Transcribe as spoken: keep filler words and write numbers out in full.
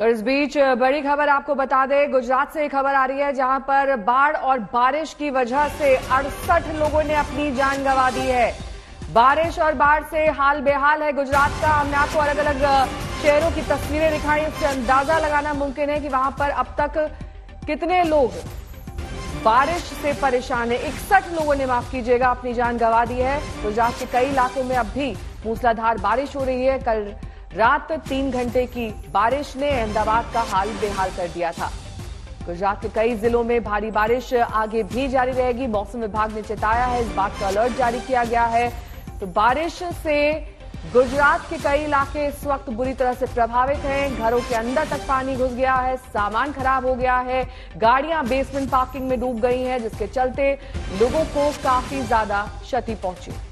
और इस बीच बड़ी खबर आपको बता दें, गुजरात से खबर आ रही है जहां पर बाढ़ और बारिश की वजह से अड़सठ लोगों ने अपनी जान गंवा दी है। बारिश और बाढ़ से हाल बेहाल है गुजरात का। हमने आपको अलग अलग शहरों की तस्वीरें दिखाई, इससे अंदाजा लगाना मुमकिन है कि वहां पर अब तक कितने लोग बारिश से परेशान है। इकसठ लोगों ने, माफ कीजिएगा, अपनी जान गंवा दी है। गुजरात के कई इलाकों में अब भी मूसलाधार बारिश हो रही है। कल रात तीन घंटे की बारिश ने अहमदाबाद का हाल बेहाल कर दिया था। गुजरात के कई जिलों में भारी बारिश आगे भी जारी रहेगी। मौसम विभाग ने चेताया है, इस बात का अलर्ट जारी किया गया है। तो बारिश से गुजरात के कई इलाके इस वक्त बुरी तरह से प्रभावित हैं। घरों के अंदर तक पानी घुस गया है, सामान खराब हो गया है, गाड़ियां बेसमेंट पार्किंग में डूब गई हैं, जिसके चलते लोगों को काफी ज्यादा क्षति पहुंची।